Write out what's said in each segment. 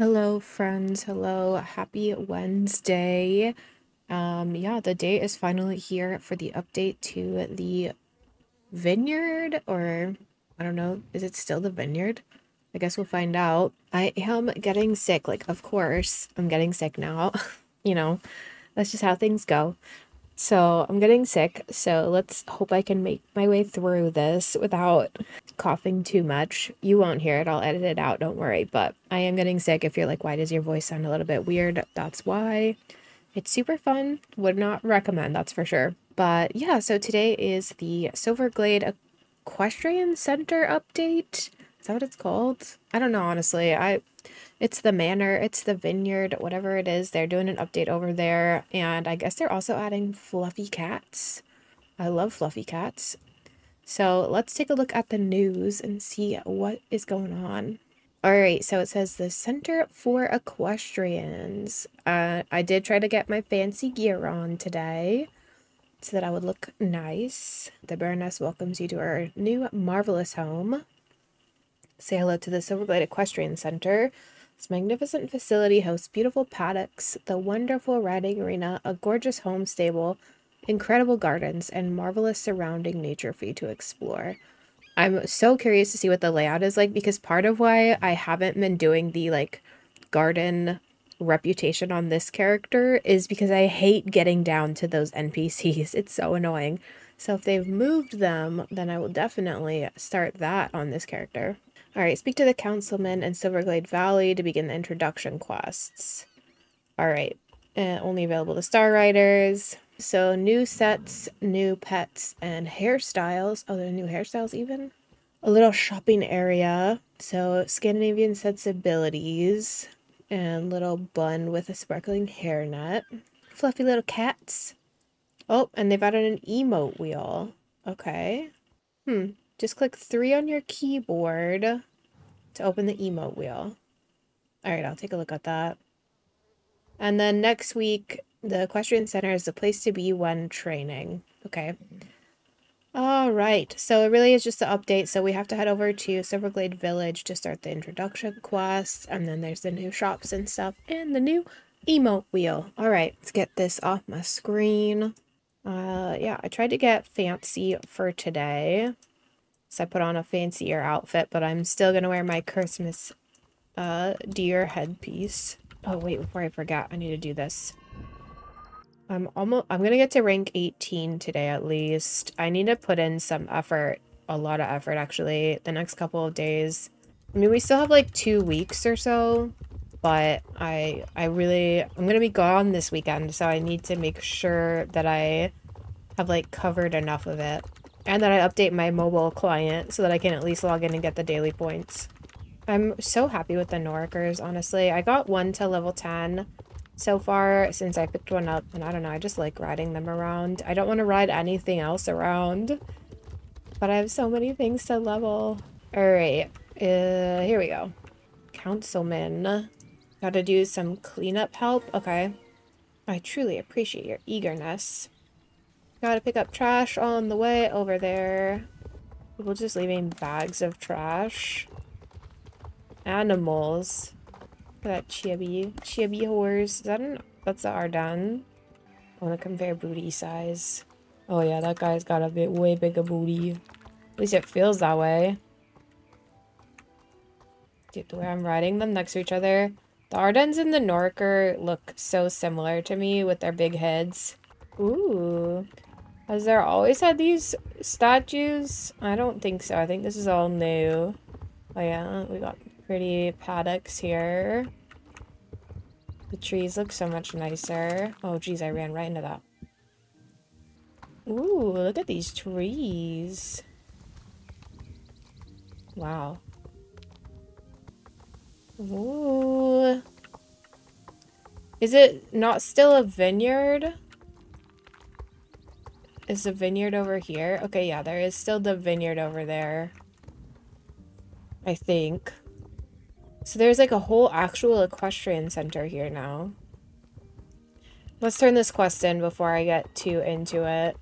Hello friends, hello, happy Wednesday. Yeah, the day is finally here for the update to the vineyard, or I don't know, is it still the vineyard? I guess we'll find out. I am getting sick, like of course I'm getting sick now. You know, that's just how things go. So I'm getting sick, so let's hope I can make my way through this without coughing too much. You won't hear it, I'll edit it out, don't worry, but I am getting sick. If you're like, why does your voice sound a little bit weird? That's why. It's super fun, would not recommend, that's for sure. But yeah, so today is the Silverglade Equestrian Center update. Is that what it's called? I don't know, honestly. It's the manor, it's the vineyard, whatever it is. They're doing an update over there, and I guess they're also adding fluffy cats. I love fluffy cats. So let's take a look at the news and see what is going on. All right, so it says the Center for Equestrians. I did try to get my fancy gear on today so that I would look nice. The Baroness welcomes you to our new marvelous home. Say hello to the Silverglade Equestrian Center. This magnificent facility hosts beautiful paddocks, the wonderful riding arena, a gorgeous home stable, incredible gardens, and marvelous surrounding nature for you to explore. I'm so curious to see what the layout is like, because part of why I haven't been doing the, like, garden reputation on this character is because I hate getting down to those NPCs. It's so annoying. So if they've moved them, then I will definitely start that on this character. Alright, speak to the councilman in Silverglade Valley to begin the introduction quests. Alright, only available to Star Riders. So, new sets, new pets, and hairstyles. Oh, there are new hairstyles even? A little shopping area. So, Scandinavian sensibilities. And little bun with a sparkling hairnet. Fluffy little cats. Oh, and they've added an emote wheel. Okay. Just click 3 on your keyboard to open the emote wheel. All right, I'll take a look at that. And then next week, the Equestrian Center is the place to be when training. Okay. All right, so it really is just the update. So we have to head over to Silverglade Village to start the introduction quest. And then there's the new shops and stuff and the new emote wheel. All right, let's get this off my screen. Yeah, I tried to get fancy for today. So I put on a fancier outfit, but I'm still going to wear my Christmas deer headpiece. Oh, wait, before I forget, I need to do this. I'm going to get to rank 18 today at least. I need to put in some effort, a lot of effort actually, the next couple of days. I mean, we still have like 2 weeks or so, but I'm going to be gone this weekend, so I need to make sure that I have like covered enough of it. And then I update my mobile client so that I can at least log in and get the daily points. I'm so happy with the Norkers, honestly. I got one to level 10 so far since I picked one up. And I don't know, I just like riding them around. I don't want to ride anything else around. But I have so many things to level. Alright, here we go. Councilman. Gotta do some cleanup help. Okay. I truly appreciate your eagerness. Gotta pick up trash on the way over there. People just leaving bags of trash. Animals. Look at that chibi. Chibi horse. Is that that's the Ardan. I want to compare booty size. Oh yeah, that guy's got a bit way bigger booty. At least it feels that way. Get the way I'm riding them next to each other. The Ardens and the Norker look so similar to me with their big heads. Ooh. Has there always had these statues? I don't think so. I think this is all new. Oh yeah, we got pretty paddocks here. The trees look so much nicer. Oh geez, I ran right into that. Ooh, look at these trees. Wow. Ooh. Is it not still a vineyard? Is the vineyard over here? Okay, yeah, there is still the vineyard over there. I think. So there's like a whole actual equestrian center here now. Let's turn this quest in before I get too into it.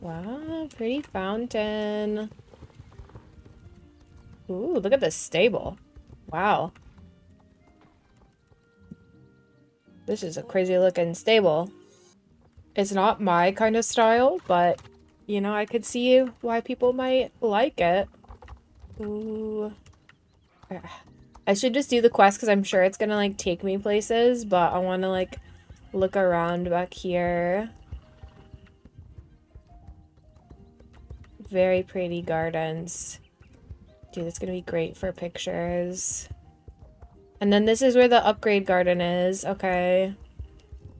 Wow, pretty fountain. Ooh, look at this stable. Wow. This is a crazy looking stable. It's not my kind of style, but you know, I could see why people might like it. Ooh. I should just do the quest because I'm sure it's gonna like take me places, but I wanna like look around back here. Very pretty gardens. Dude, it's gonna be great for pictures. And then this is where the upgrade garden is. Okay.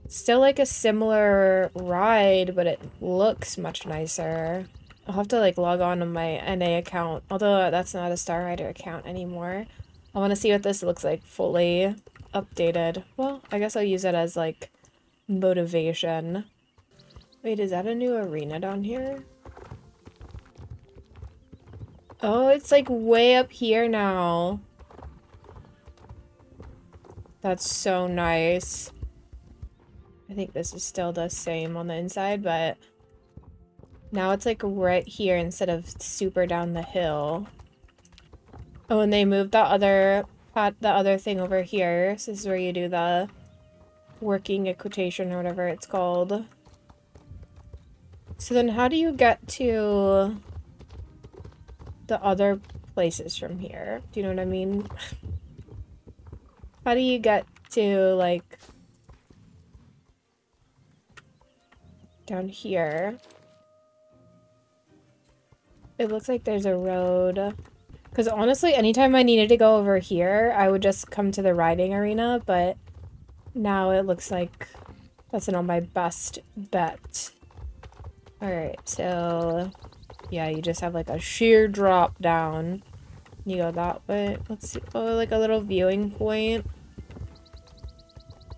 Still like a similar ride, but it looks much nicer. I'll have to like log on to my NA account, although that's not a Star Rider account anymore. I want to see what this looks like fully updated. Well, I guess I'll use it as like motivation. Wait, is that a new arena down here? Oh, it's like way up here now. That's so nice. I think this is still the same on the inside, but now it's like right here instead of super down the hill. Oh, and they moved the other thing over here. So this is where you do the working equitation or whatever it's called. So then how do you get to the other places from here? Do you know what I mean? How do you get to like down here? It looks like there's a road. Because honestly, anytime I needed to go over here, I would just come to the riding arena, but now it looks like that's not my best bet. Alright, so yeah, you just have like a sheer drop down. You go that way. Let's see. Oh, like a little viewing point.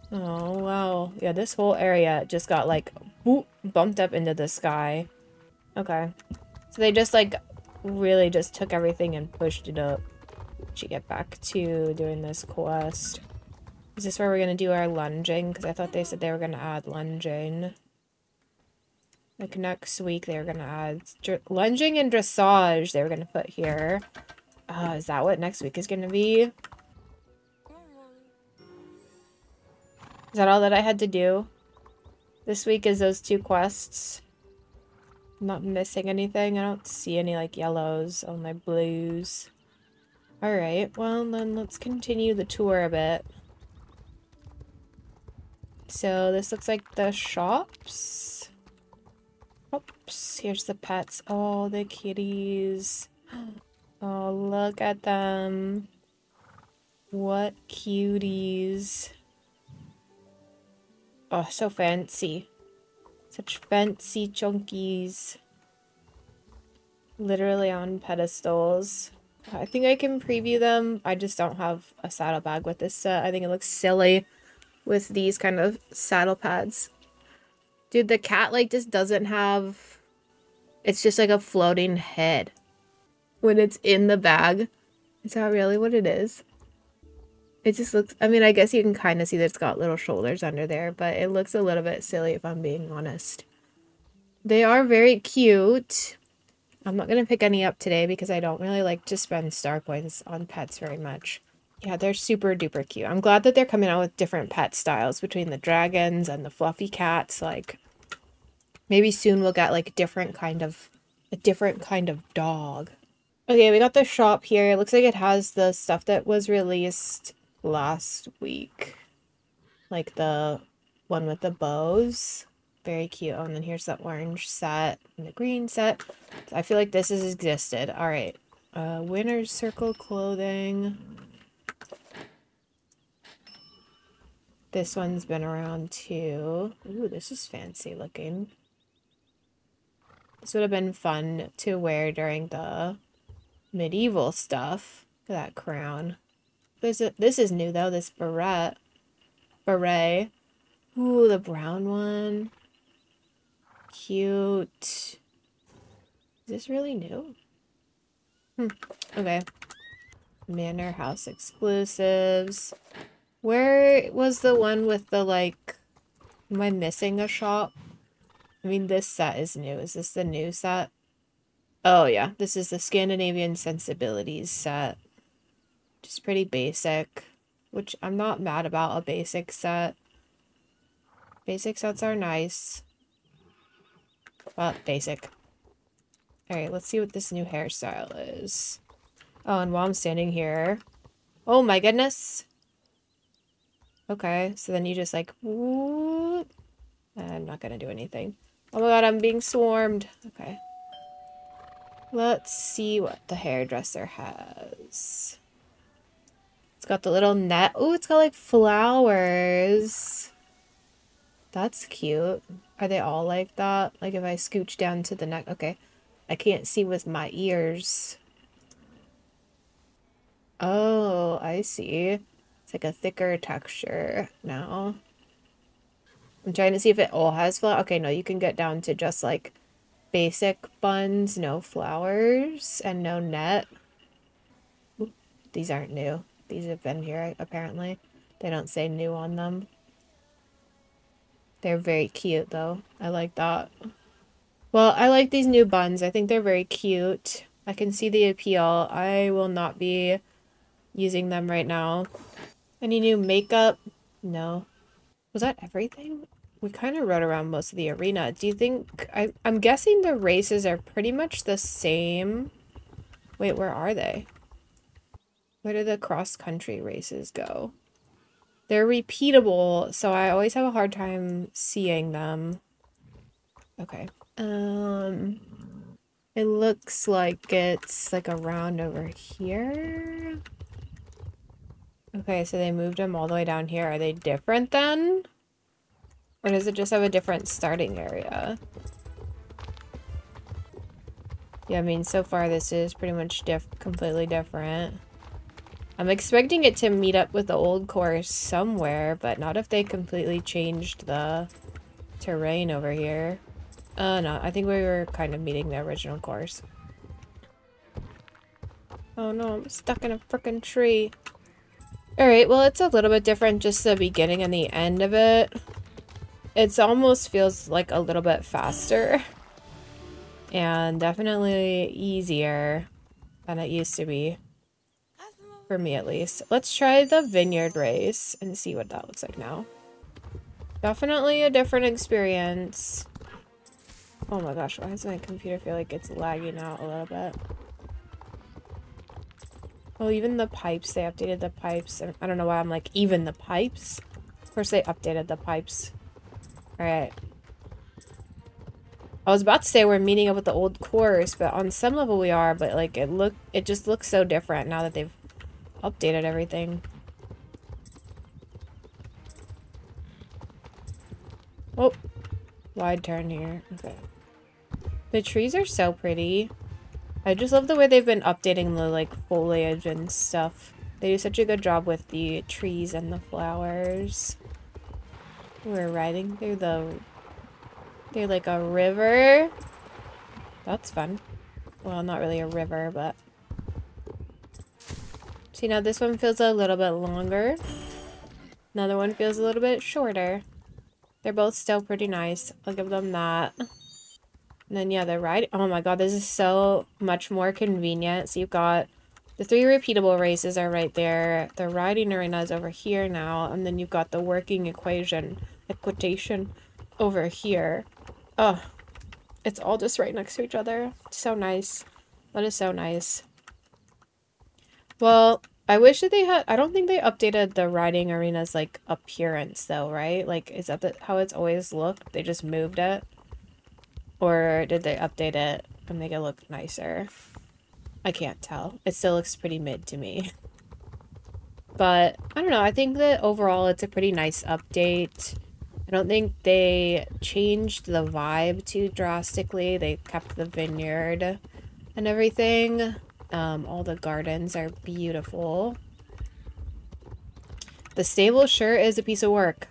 Oh, wow. Yeah, this whole area just got like whoop, bumped up into the sky. Okay. So they just like really just took everything and pushed it up. Should get back to doing this quest. Is this where we're gonna do our lunging? Because I thought they said they were gonna add lunging. Like next week they were gonna add lunging and dressage they were gonna put here. Is that what next week is gonna be? Is that all that I had to do? This week is those two quests. I'm not missing anything. I don't see any like yellows on my blues. Alright, well then let's continue the tour a bit. So this looks like the shops. Oops, here's the pets. Oh, the kitties. Oh, look at them. What cuties. Oh, so fancy. Such fancy chunkies. Literally on pedestals. I think I can preview them. I just don't have a saddlebag with this set. I think it looks silly with these kind of saddle pads. Dude, the cat like just doesn't have... It's just like a floating head. When it's in the bag. Is that really what it is? It just looks, I mean, I guess you can kind of see that it's got little shoulders under there, but it looks a little bit silly if I'm being honest. They are very cute. I'm not going to pick any up today because I don't really like to spend star coins on pets very much. Yeah, they're super duper cute. I'm glad that they're coming out with different pet styles between the dragons and the fluffy cats. Like, maybe soon we'll get like a different kind of dog. Okay, we got the shop here. It looks like it has the stuff that was released last week. Like the one with the bows. Very cute. Oh, and then here's the orange set and the green set. I feel like this has existed. Alright. Winner's Circle clothing. This one's been around too. Ooh, this is fancy looking. This would have been fun to wear during the medieval stuff. Look at that crown. This is new though, this beret. Ooh, the brown one. Cute. Is this really new? Okay. Manor House exclusives. Where was the one with the like... Am I missing a shop? I mean, this set is new. Is this the new set? Oh yeah, this is the Scandinavian Sensibilities set. Just pretty basic, which I'm not mad about a basic set. Basic sets are nice. Well, basic. Alright, let's see what this new hairstyle is. Oh, and while I'm standing here... Oh my goodness! Okay, so then you just like... Whoop. I'm not gonna do anything. Oh my god, I'm being swarmed! Okay. Let's see what the hairdresser has. It's got the little net. Oh, it's got like flowers. That's cute. Are they all like that? Like if I scooch down to the neck. Okay. I can't see with my ears. Oh, I see. It's like a thicker texture now. I'm trying to see if it all has flowers. Okay, no, you can get down to just like basic buns, no flowers, and no net. Oop, these aren't new. These have been here, apparently. They don't say new on them. They're very cute, though. I like that. Well, I like these new buns. I think they're very cute. I can see the appeal. I will not be using them right now. Any new makeup? No. Was that everything? We kind of rode around most of the arena. Do you think... I'm guessing the races are pretty much the same. Wait, where are they? Where do the cross-country races go? They're repeatable, so I always have a hard time seeing them. Okay. It looks like it's like around over here. Okay, so they moved them all the way down here. Are they different then? Or does it just have a different starting area? Yeah, I mean, so far this is pretty much completely different. I'm expecting it to meet up with the old course somewhere, but not if they completely changed the terrain over here. No, I think we were kind of meeting the original course. Oh no, I'm stuck in a frickin' tree. Alright, well it's a little bit different, just the beginning and the end of it. It almost feels like a little bit faster and definitely easier than it used to be, for me at least. Let's try the vineyard race and see what that looks like now. Definitely a different experience. Oh my gosh, why does my computer feel like it's lagging out a little bit? Oh, even the pipes, they updated the pipes. I don't know why I'm like, even the pipes? Of course they updated the pipes. Alright. I was about to say we're meeting up with the old course, but on some level we are, but like it just looks so different now that they've updated everything. Oh. Wide turn here. Okay. The trees are so pretty. I just love the way they've been updating the like foliage and stuff. They do such a good job with the trees and the flowers. We're riding through through like a river. That's fun. Well, not really a river, but... See, now this one feels a little bit longer. Another one feels a little bit shorter. They're both still pretty nice. I'll give them that. And then, yeah, they're riding. Oh my god, this is so much more convenient. So you've got the three repeatable races are right there. The riding arena is over here now. And then you've got the working equitation over here. Oh, it's all just right next to each other. So nice. That is so nice. Well, I wish that they had... I don't think they updated the riding arena's, like, appearance, though, right? Like, is that how it's always looked? They just moved it? Or did they update it and make it look nicer? I can't tell. It still looks pretty mid to me. But, I don't know. I think that overall it's a pretty nice update. I don't think they changed the vibe too drastically. They kept the vineyard and everything. All the gardens are beautiful. The stable sure is a piece of work.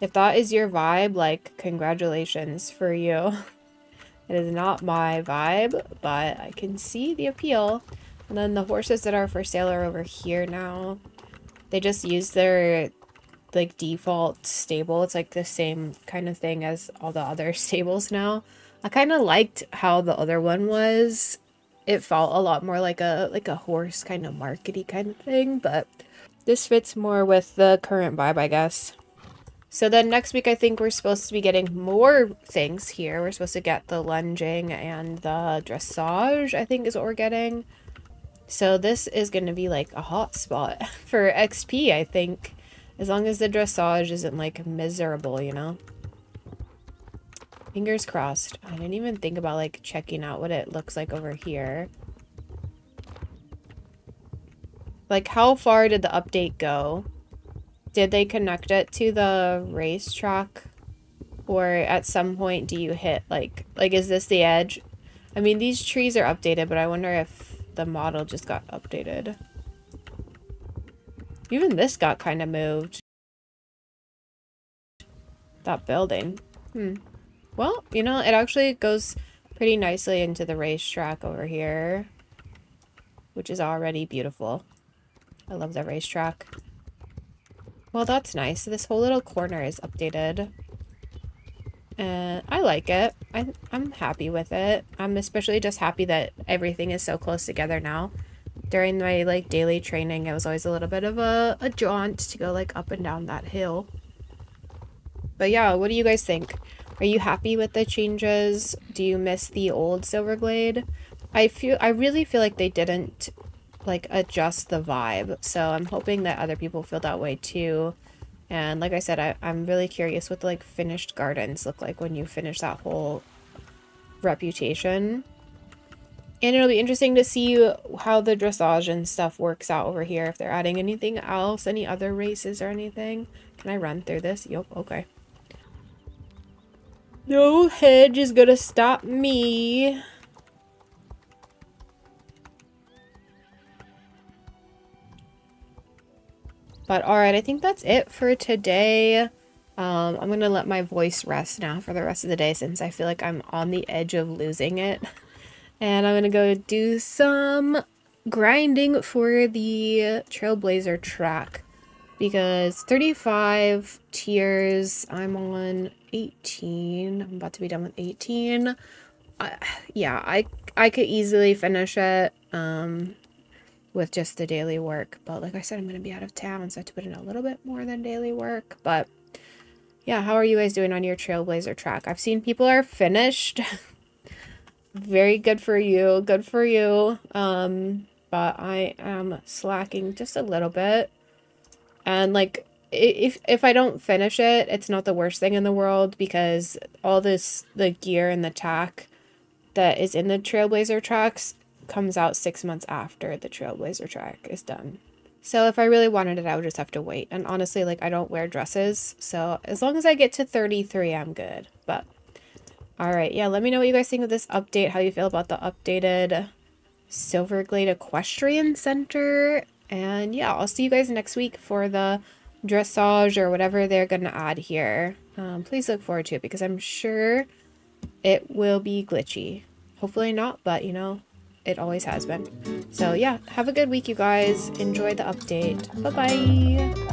If that is your vibe, like, congratulations for you. It is not my vibe, but I can see the appeal. And then the horses that are for sale are over here now. They just use their, like, default stable. It's, like, the same kind of thing as all the other stables now. I kind of liked how the other one was. It felt a lot more like a horse kind of markety kind of thing, but this fits more with the current vibe, I guess. So then next week, I think we're supposed to be getting more things here. We're supposed to get the lunging and the dressage, I think is what we're getting. So this is going to be like a hot spot for XP, I think. As long as the dressage isn't like miserable, you know? Fingers crossed. I didn't even think about like checking out what it looks like over here. Like, how far did the update go? Did they connect it to the racetrack? Or at some point do you hit, like is this the edge? I mean, these trees are updated, but I wonder if the model just got updated. Even this got kind of moved. That building. Well, you know, it actually goes pretty nicely into the racetrack over here, which is already beautiful. I love the racetrack. Well, that's nice. This whole little corner is updated. And I like it. I'm happy with it. I'm especially just happy that everything is so close together now. During my, like, daily training, it was always a little bit of a jaunt to go, like, up and down that hill. But yeah, what do you guys think? Are you happy with the changes? Do you miss the old Silverglade? I really feel like they didn't, like, adjust the vibe, so I'm hoping that other people feel that way too. And like I said, I'm really curious what the, like, finished gardens look like when you finish that whole reputation. And it'll be interesting to see how the dressage and stuff works out over here, if they're adding anything else, any other races or anything. Can I run through this? Yep, okay. No hedge is gonna stop me. But alright, I think that's it for today. I'm going to let my voice rest now for the rest of the day since I feel like I'm on the edge of losing it. And I'm going to go do some grinding for the Trailblazer track. Because 35 tiers, I'm on 18. I'm about to be done with 18. Yeah, I could easily finish it. With just the daily work, but like I said, I'm going to be out of town, so I have to put in a little bit more than daily work. But yeah, how are you guys doing on your Trailblazer track? I've seen people are finished. Very good for you, good for you. But I am slacking just a little bit, and like if I don't finish it, it's not the worst thing in the world, because all this, the gear and the tack that is in the Trailblazer tracks comes out 6 months after the Trailblazer track is done. So if I really wanted it, I would just have to wait. And honestly, like, I don't wear dresses, so as long as I get to 33, I'm good. But all right, yeah, let me know what you guys think of this update, how you feel about the updated Silverglade Equestrian Center. And yeah, I'll see you guys next week for the dressage or whatever they're gonna add here. Please look forward to it, because I'm sure it will be glitchy. Hopefully not, but you know, it always has been. So yeah, have a good week, you guys. Enjoy the update. Bye-bye.